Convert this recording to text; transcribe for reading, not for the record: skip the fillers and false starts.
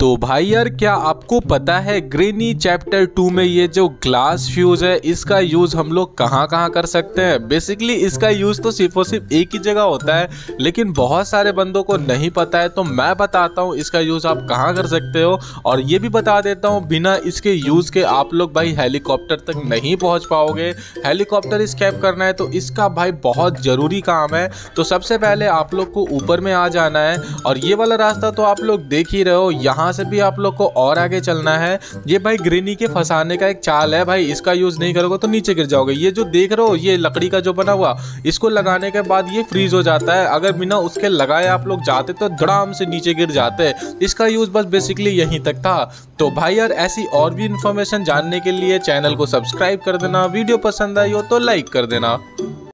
तो भाई यार क्या आपको पता है ग्रेनी चैप्टर 2 में ये जो ग्लास फ्यूज है इसका यूज़ हम लोग कहाँ कर सकते हैं। बेसिकली इसका यूज़ तो सिर्फ और सिर्फ एक ही जगह होता है, लेकिन बहुत सारे बंदों को नहीं पता है, तो मैं बताता हूँ इसका यूज़ आप कहाँ कर सकते हो। और ये भी बता देता हूँ बिना इसके यूज़ के आप लोग भाई हेलीकॉप्टर तक नहीं पहुँच पाओगे। हेलीकॉप्टर स्केप करना है तो इसका भाई बहुत ज़रूरी काम है। तो सबसे पहले आप लोग को ऊपर में आ जाना है और ये वाला रास्ता तो आप लोग देख ही रहे हो, यहाँ से भी आप लोग को और आगे चलना है। ये भाई ग्रेनी के फंसाने का एक चाल है भाई, इसका यूज़ नहीं करोगे तो नीचे गिर जाओगे। ये जो देख रहे हो ये लकड़ी का जो बना हुआ, इसको लगाने के बाद ये फ्रीज हो जाता है। अगर बिना उसके लगाए आप लोग जाते तो धड़ाम से नीचे गिर जाते। इसका यूज़ बस बेसिकली यहीं तक था। तो भाई यार ऐसी और भी इन्फॉर्मेशन जानने के लिए चैनल को सब्सक्राइब कर देना, वीडियो पसंद आई हो तो लाइक कर देना।